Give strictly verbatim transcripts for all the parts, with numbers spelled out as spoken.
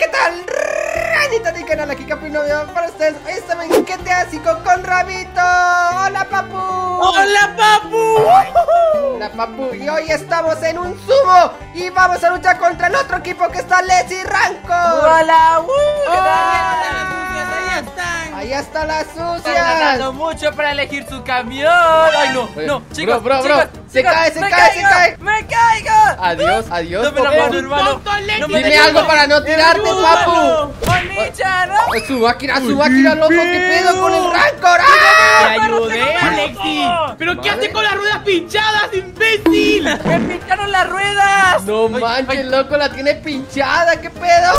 ¿qué tal? Ranita de canal, aquí Capi, novio para ustedes. Hoy estamos en G T A cinco con Rabbito. ¡Hola, Papu! ¡Hola, Papu! ¡Hola, Papu! Y hoy estamos en un sumo y vamos a luchar contra el otro equipo que está Leslie Ranco. ¡Hola! ¡Hola! ¡Ya está la sucia! ¡Están ganando mucho para elegir su camión! ¡Ay, no! ¡No! ¡Chicos! Bro, bro, chicos, bro. ¡Se chicos, cae, se cae, caigo, se cae! ¡Me caigo! ¡Adiós, adiós! ¡No me la mano, hermano! No me ¡Dime algo para no tirarte, Papu! ¡Bonicha, no! ¡Subakira, Subakira, loco! ¡Qué pedo con el Rancor! ¡Te ayudé, Alexi! ¿Pero qué hace con las ruedas pinchadas, imbécil? ¡Me pincharon las ruedas! ¡No manches, loco! ¡La tiene pinchada! ¡Qué pedo!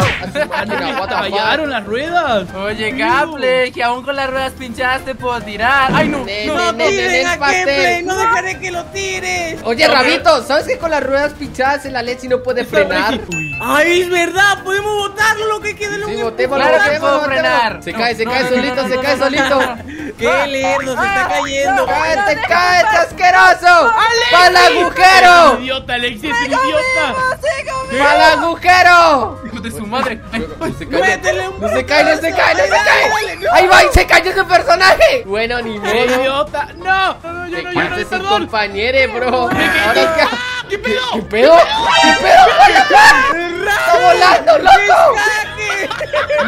¡Fallaron las ruedas! ¡Oye, Gaple! Que aún con las ruedas pinchadas te puedo tirar. ¡Ay, no! Ne, ¡No, ne, tiren a Gameplay! ¡No dejaré que lo tires! Oye, no, Rabbito, ¿sabes que con las ruedas pinchadas el Alexi no puede frenar? ¡Ay, es verdad! ¡Podemos botarlo! ¡Lo que quede lo sí, botemos, claro botemos, que puedo botemos. frenar! Se no, cae, se no, cae no, solito, no, no, se no, cae no, solito no, no, ¡Qué lerdo! ¡Se está cayendo! ¡Cállate, no, cállate, asqueroso! ¡Pa'l agujero! ¡Es idiota, Alexi! ¡Es idiota! ¡Pa'l agujero! ¡Hijo de su madre! ¡Métele un ¡No se cae, no se cae, no se cae! ¡Ahí va! ¡Y se cayó su personaje! Bueno, ni modo. ¡Idiota! ¡No! ¡No, no, yo no, yo no! ¡Te sus compañeros, bro! ¿Qué pedo? ¿Qué pedo? ¿Qué pedo? ¡Está volando, loco!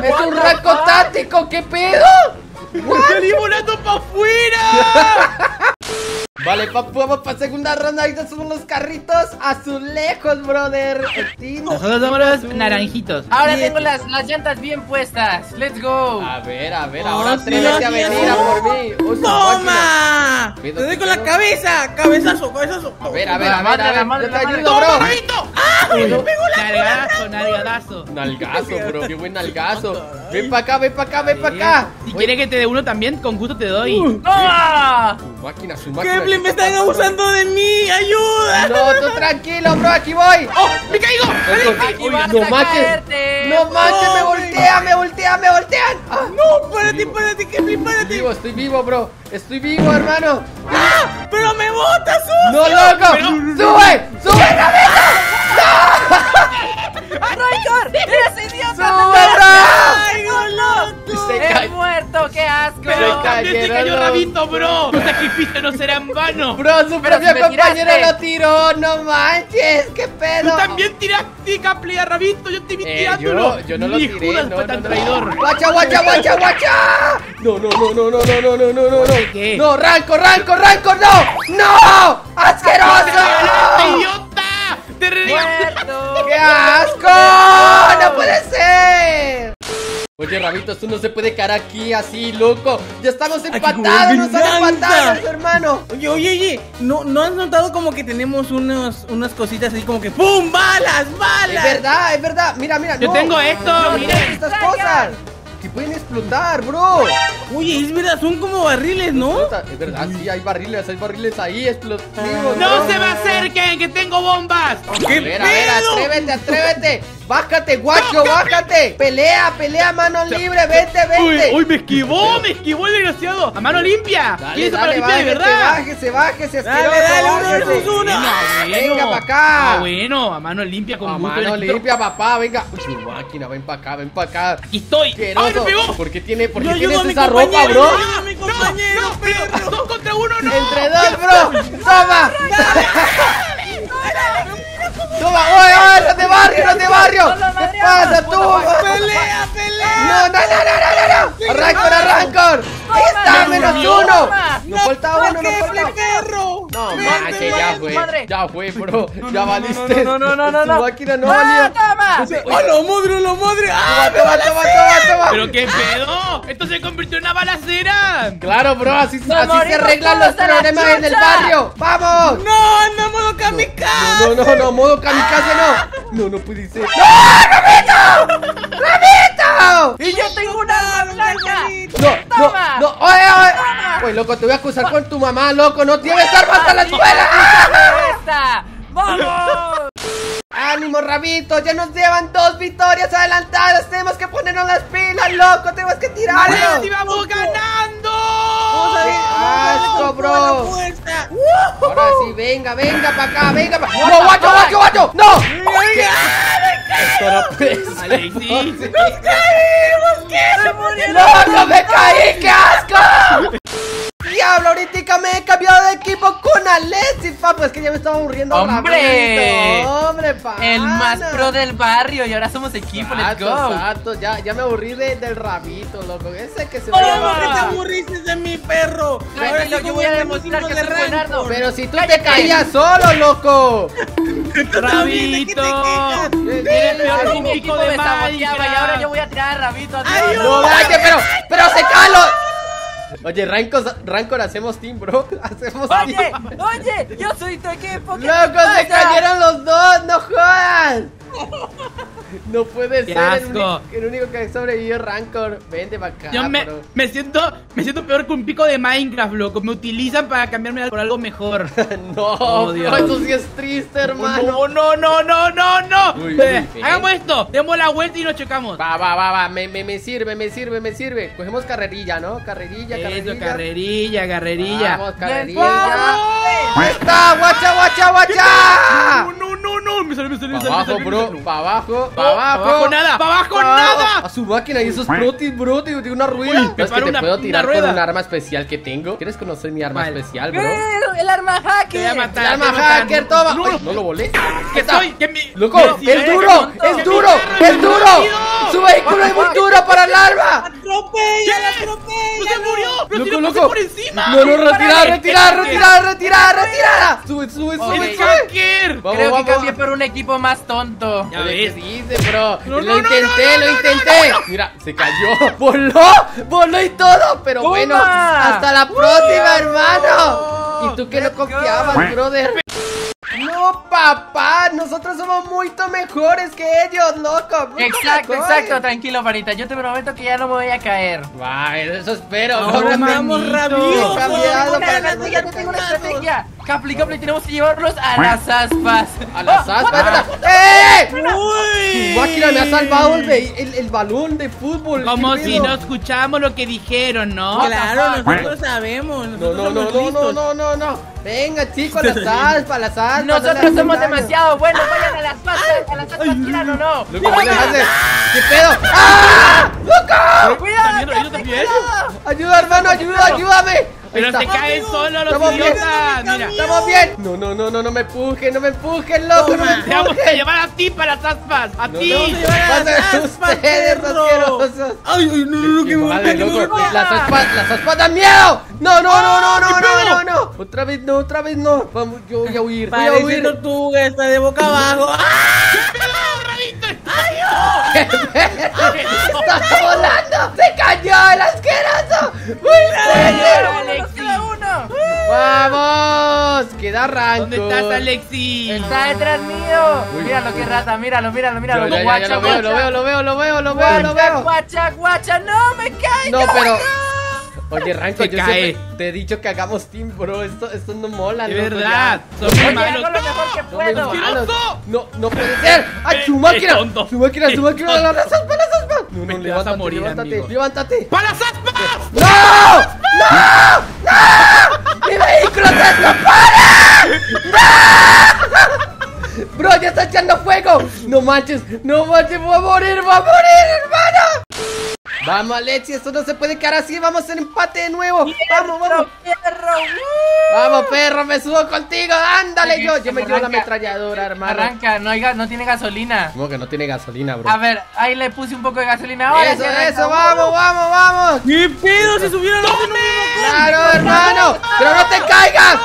¡Es un ranco táctico! ¡Qué pedo! ¡Salí volando para afuera! Vale, Papu, vamos para segunda ronda. Ahí son los carritos azulejos, brother. Nosotros somos los naranjitos. Ahora tengo las, las llantas bien puestas. Let's go. A ver, a ver, ahora atrévete a venir a por mí. ¡Toma! Te doy con la cabeza. Cabezazo, cabezazo. A ver, a ver, a ver, a ver. Yo te ayudo, bro. ¡Ah! ¡Me pegó la cabeza! Nalgazo, nalgazo. Nalgazo, bro. Qué buen nalgazo. Ven para acá, ven para acá, ven para acá. Si quieres que te dé uno también, con gusto te doy. ¡Toma! Máquina, su máquina. ¡Me están abusando de mí! ¡Ayuda! No, tú tranquilo, bro, aquí voy. ¡Oh! ¡Me caigo! Aquí vas a caerte. ¡No manches! ¡Me voltea! ¡Me voltea! ¡Me voltean! ¡No! ¡Párate! ¡Párate! ¡Gameplay! ¡Párate! Estoy vivo, estoy vivo, bro. Estoy vivo, hermano. ¡Ah! ¡Pero me botas, sucio! ¡No, loco! ¡Sube! ¡Sube, Rabbito! ¡No! ¡Rancor! ¡Eres idiota! ¡He muerto! ¡Qué asco! ¡Pero también te cayó Rabbito, bro! ¡Tu sacrificio no será en vano! ¡Bro, su propio compañero lo tiró! ¡No manches! ¡Qué pedo! ¡Tú también tiraste, Gameplay, a Rabbito! ¡Yo te vi tirándolo! ¡Yo no lo tiré! ¡No, tan traidor! ¡Guacha, guacha, guacha, guacha! ¡No, no, no, no, no, no, no, no, no, no! ¿Qué? ¡No, Ranco, Ranco, Ranco! ¡No! ¡No! ¡Asqueroso! ¡Idiota! ¡Te regaste! ¡Qué asco! ¡No puede ser! Oye, Rabbito, esto no se puede caer aquí así, loco. Ya estamos empatados, nos han empatados, hermano. Oye, oye, oye, ¿no, no has notado como que tenemos unos, unas cositas así como que ¡pum! ¡Balas, balas! Es verdad, es verdad, mira, mira. Yo no, tengo esto, no, miren estas saca. cosas que pueden explotar, bro. Oye, es verdad, son como barriles, ¿no? Es verdad, sí, hay barriles, hay barriles ahí explosivos. ¡No, bro, se me acerquen, que tengo bombas! ¡Qué pedo! A ver, a ver, atrévete, atrévete. Bájate, guacho, bájate. Pelea, pelea, mano libre, vete, vete. Uy, uy, me esquivó, me esquivó el desgraciado. A mano limpia. Dale, dale, bájese, bájese, bájese, asqueroso. Dale, dale, uno versus uno. Venga para acá. Ah, bueno, a mano limpia con gusto. A mano limpia, papá, venga. Uy, su máquina, ven para acá, ven para acá. Aquí estoy. ¡Ay, me pegó! ¿Por qué tienes esa ropa, bro? ¡No, mi compañero! ¡No, pero dos contra uno, no! ¡Entre dos, bro! ¡Toma! ¡Toma! ¡Oye, oye! ¡No te barrio, no te barrio! ¿Qué pasa, tú? ¡Pelea, pelea! ¡No, no, no, no, no! ¡Arrancor, arrancor! ¡Ahí está, menos uno! ¡Nos falta uno, nos falta uno! ¡No, manche, ya fue! ¡Ya fue, bro! ¡Ya valiste! ¡No, no, no, no! ¡Tu máquina no valió! ¡Oh, lo modre, lo modre! ¡Ah, toma, toma, toma, toma! ¡Pero qué pedo! ¡Esto se convirtió en una balacera! ¡Claro, bro! ¡Así se arreglan los problemas en el barrio! ¡Vamos! ¡No, anda modo kamikaze! ¡No, no, no, modo kamikaze no! ¡No, no puede ser! ¡No, Rabbito! ¡Rabbito! ¡Y yo tengo una blanca! ¡No, no, no! ¡Oye, oye! Pues, loco, te voy a acusar con tu mamá, loco. ¡No tienes armas a la escuela! ¡Vamos! ¡Ánimo, Rabbito! ¡Ya nos llevan dos victorias adelantadas! ¡Tenemos que ponernos las pilas, loco! ¡Tenemos que tirarlo! ¡Sí, vamos ganando! ¡Qué asco, bro! ¡Ahora sí! ¡Venga, venga para acá! ¡Venga para acá! ¡No, guacho, guacho, guacho! ¡No! ¡Venga! ¡Estará preso! ¡Alexis! ¡Nos caímos! ¿Qué? ¡Se murieron! ¡No, no me caí! ¡Qué asco! ¡Diablo! Ahorita me he cambiado de equipo con Alexis, papá. Pues que ya me estaba aburriendo. ¡Hombre! Rabbito. ¡Hombre, papá! El más pro del barrio. Y ahora somos equipo. Let's go. Exacto. Ya, ya me aburrí de, del Rabbito, loco. Ese que se me ¡Hola, que te aburriste de mi perro! Ay, ahora yo, yo voy a demostrar que de soy Bernardo. Pero si tú te caías solo, loco. ¡Rabbito! ¡El peor equipo de Minecraft! Y ahora yo voy a tirar a Rabbito atrás. ¡No, vaya! ¡Pero, pero se calo! Oye, Rancor, Rancor, hacemos team, bro. Hacemos oye, team. Oye, oye, yo soy tu equipo. ¡Loco, se cayeron los dos! ¡No jodas! No puede Qué ser asco. El, unico, el único que sobrevivió, Rancor. Vente para acá. Yo me, me, siento, me siento peor que un pico de Minecraft, loco. Me utilizan para cambiarme por algo mejor. No, oh, Dios. Eso sí es triste, hermano. No, no, no, no, no, no. Uy, eh, uy, hagamos eh. esto. Demos la vuelta y nos chocamos. Va, va, va, va. Me, me, me sirve, me sirve, me sirve. Cogemos carrerilla, ¿no? Carrerilla, eso, carrerilla. carrerilla, carrerilla. Vamos, carrerilla. ¡Ahí está! ¡Guacha, guacha, guacha! No, no, no, no. Me salió, me salió, me salió. Abajo, bro. Para abajo, para abajo, abajo nada, para abajo nada. A su máquina y esos protis, bro, de una rueda. Es que te puedo tirar con un arma especial que tengo. ¿Quieres conocer mi arma especial, bro? El arma hacker. El arma hacker, toma. No lo volé. ¿Qué soy? Loco, es duro, es duro, es duro. Su vehículo es muy duro para el arma. ¡Ya la atropella! ¡Se murió! ¡Loco, loco! ¡Por encima! ¡No, no, retirada, retirada, retirada, retirada, retirada! ¡Sube, sube, sube, sube! Creo que cambié por un equipo más tonto. Ya ves. ¿Qué dice, bro? No, lo no, intenté, no, no, lo intenté. No, no, no. Mira, se cayó. Voló, voló y todo. Pero ¡Toma! Bueno, hasta la próxima, uh, hermano. Y tú que no confiabas, God. brother. No, papá, nosotros somos mucho mejores que ellos, loco. Exacto, exacto, tranquilo, Farita. Yo te prometo que ya no me voy a caer. Guau, eso espero. Ahora vamos rápido. Yo tengo una estrategia. Capli, Capli, tenemos que llevarlos a las aspas. A las aspas. ¡Eh! ¡Uy! Máquina me ha salvado el balón de fútbol. Como si no escuchamos lo que dijeron, ¿no? Claro, nosotros sabemos. No, no, no, no, no, no, no. Venga, chicos, a las aspas, a las aspas. Nosotros somos demasiado buenos. Vayan a las aspas, a las aspas, tiran o no. ¿Qué pedo? ¡Ah! ¡Loco! ¡Cuidado! ¡Ayuda, hermano! ¡Ayuda! ¡Ayúdame! ¡Pero se caen solo los idiotas! ¡Mira! ¡Estamos bien! No, no, no, no, no me empujen, no me empujen, loco. Te vamos a llevar a ti para las aspas. A ti. ¡Vas a ustedes, asquerosos! ¡Ay, ay, no, no, no! ¡Que me golpeen! ¡Las aspas, las aspas dan miedo! ¡No, no, no, no, no, no, no, no! Otra vez no, otra vez no. Vamos, yo voy a huir. Voy a huir. Tortuga está de boca abajo. ¡Ay, no! ¡Está volando! ¡Se cayó el asqueroso! ¡Muy fuerte! ¡Vamos! ¡Queda Rancor! ¿Dónde estás, Alexis? ¡Está detrás mío! Uy, ¡Míralo, uy, qué rata! ¡Míralo, míralo, míralo! Ya, guacha, ya, ya, lo, guacha. Veo, lo veo, lo veo, lo veo, lo veo, lo veo! ¡Guacha, guacha! ¡No, me caigo! No, pero... Oye, Rancor, yo siempre te he dicho que hagamos team, bro. Esto, esto no mola, ¿no? Es verdad. Somos malos. No, no, no, no, no, no puede ser. ¡Ay, su máquina! Su máquina, su máquina. ¡Las aspas, las aspas! No, no, levántate, levántate, levántate. ¡Para las aspas! ¡No! ¡No! ¡No! ¡Mi vehículo se atropara! ¡No! Bro, ya está echando fuego. No manches, no manches. Voy a morir, voy a morir, hermano. Vamos, Alexis, esto no se puede quedar así. Vamos a hacer empate de nuevo. Vamos, vamos. Perro. Vamos, perro, me subo contigo. Ándale, yo. Yo me llevo la ametralladora, hermano. Arranca, no, hay ga no tiene gasolina. ¿Cómo que no tiene gasolina, bro? A ver, ahí le puse un poco de gasolina. Ahora eso, eso, vamos, vamos, vamos. ¡Qué pedo! Se subieron los dos. Claro, hermano. Pero no te caigas.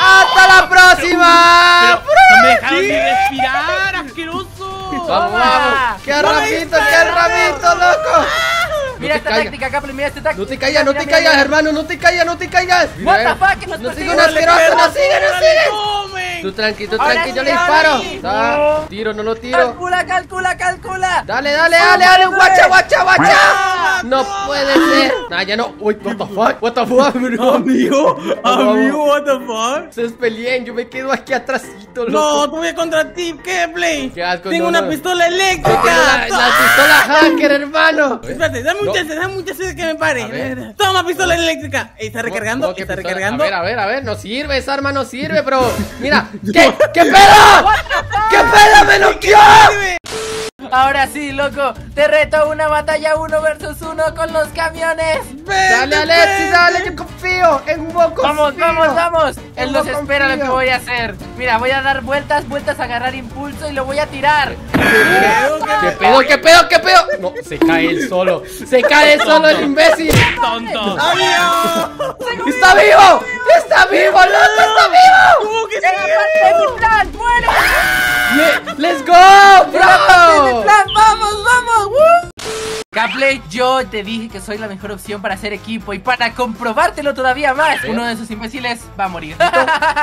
¡Hasta la próxima! ¡No me dejaron ni respirar, asqueroso! ¡Vamos, vamos! ¡Qué Rabbito, qué Rabbito, loco! Mira esta táctica, Capri, mira esta táctica. No te callas, no te callas, hermano, no te callas, no te callas. No sigue un asqueroso, no sigue, no sigue. Tú tranqui, tú tranqui, yo le disparo. Tiro, no lo tiro. Calcula, calcula, calcula. Dale, dale, dale, dale, guacha, guacha, guacha. No puede ser. Nah, ya no. Uy, what the fuck, what the fuck, bro. Amigo, amigo, what the fuck. Se despelien, yo me quedo aquí atrásito, loco. No, tuve contra ti, ¿qué, Play? Tengo una pistola eléctrica. La pistola hacker, hermano. Espérate, dame un no. chance, dame un chance de que me pare. Toma, pistola no. eléctrica. Está recargando, no, no, está recargando. A ver, a ver, a ver, no sirve, esa arma no sirve, bro. Mira, ¿qué, qué pedo? ¿Qué pedo me noqueó? Ahora sí, loco, te reto a una batalla uno versus uno con los camiones. Vente, dale, Alexis, dale, yo confío en un poco. Vamos, vamos, vamos. Él nos espera lo que voy a hacer. Mira, voy a dar vueltas, vueltas, a agarrar impulso y lo voy a tirar. ¿Qué pedo, qué pedo, qué pedo? No, se cae él solo. Se cae él solo el imbécil. Tonto. ¡Está vivo! ¡Está vivo! ¡Está vivo, loco, está vivo! ¿Cómo que está vivo? ¡Bueno! ¡Let's go, bro! ¡Vamos, vamos! ¡Woo! Capley, yo te dije que soy la mejor opción para hacer equipo. Y para comprobártelo todavía más, uno de esos imbéciles va a morir.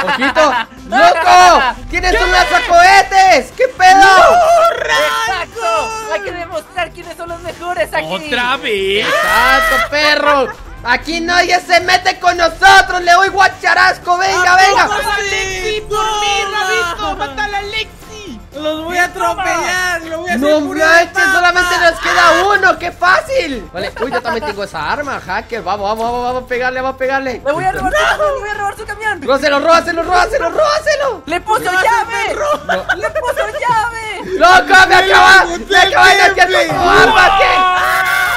¡Ojito! ¡Loco! ¡Tienes ¿Qué? un lanzacohetes! ¡Qué pedo! ¡No, ¡Exacto! Hay que demostrar quiénes son los mejores aquí. ¡Otra vez! ¡Exacto, perro! ¡Aquí nadie se mete con nosotros! ¡Le doy guacharasco! ¡Venga, venga! ¡Mátala, Lexi! ¡Por mí, Rabbito! ¡Mátala, Lexi! ¡Los voy a atropellar! ¡Lo voy a hacer! ¡No manches! ¡Solamente nos queda uno! ¡Qué fácil! Vale, uy, yo también tengo esa arma, hacker. Vamos, vamos, vamos, vamos a pegarle, vamos a pegarle. ¡Le voy a robar! ¡Le voy a robar su camión! ¡No, se lo roba, se lo roba, se lo roba, se lo! ¡Le puso llave! No. ¡Le puso llave! ¡Loco, me acabas! ¡Me acabas de hacer tu arma! ¿Qué?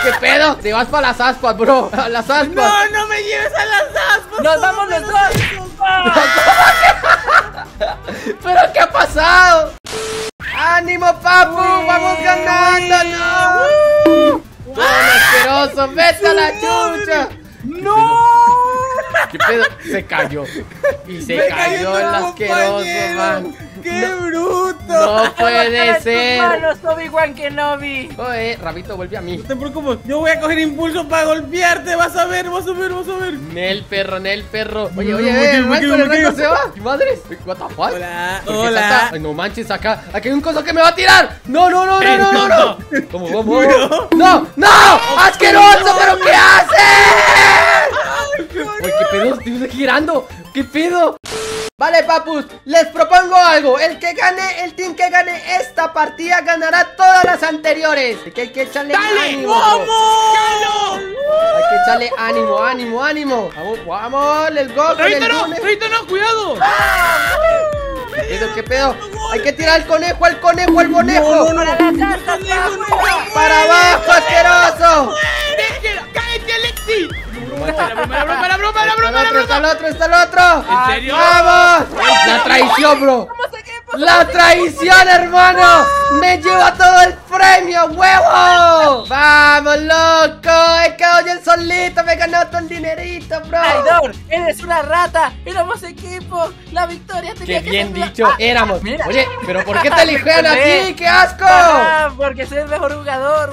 ¿Qué pedo? Te vas para las aspas, bro. A las aspas. No, no me lleves a las aspas. Nos vamos los dos. ¿Pero qué ha pasado? ¡Ánimo, papu! Uy, ¡vamos ganando! ¡No! ¡Todo asqueroso! ¡Vete a la chucha! ¡No! ¿Qué pedo? Se cayó. Y se cayó, cayó el asqueroso, man. ¡Qué no, bruto! No puede ser. Manos, Obi-Wan Kenobi. Oye, Rabbito, vuelve a mí. No te preocupes, yo voy a coger impulso para golpearte. Vas a ver, vas a ver, vas a ver. Nel perro, Nel perro. Oye, oye, oye, el rango, el rango se va. ¿Qué madres? What the fuck? Hola, hola. Ay, no manches, acá. Aquí hay un coso que me va a tirar. No, no, no, no, no, no. ¿Cómo, cómo? No, no. Asqueroso, pero ¿qué haces? Oye, ¿qué pedo? Estoy aquí girando. ¿Qué pedo? Vale, papus, les propongo algo. El que gane, el team que gane esta partida ganará todas las anteriores. Que hay que echarle ¡Dale! ánimo. ¡Vamos! Hay que echarle ánimo, ánimo, ánimo. Vamos, vamos, let's go. ¡Revítalo! No, ¡revítalo! No, ¡cuidado! ¡Ah! ¿Qué pedo? ¿Qué pedo? Hay que tirar al conejo, al conejo, al conejo. No, no, no, no, no, no, no. ¡Para abajo, asqueroso! ¡Cállate, Alexi! La broma, la broma, la broma, la broma, la broma. Está el otro, está el otro. ¿En serio? ¡Vamos! La traición, bro. La traición, hermano. Me lleva todo el premio, huevo. Vamos, loco. He quedado yo solito. Me he ganado todo el dinerito, bro. Traidor, eres una rata. Éramos equipo. La victoria tenía que ser. Qué bien dicho, éramos. Oye, pero ¿por qué te eligieron así? ¡Qué asco! Porque soy el mejor jugador.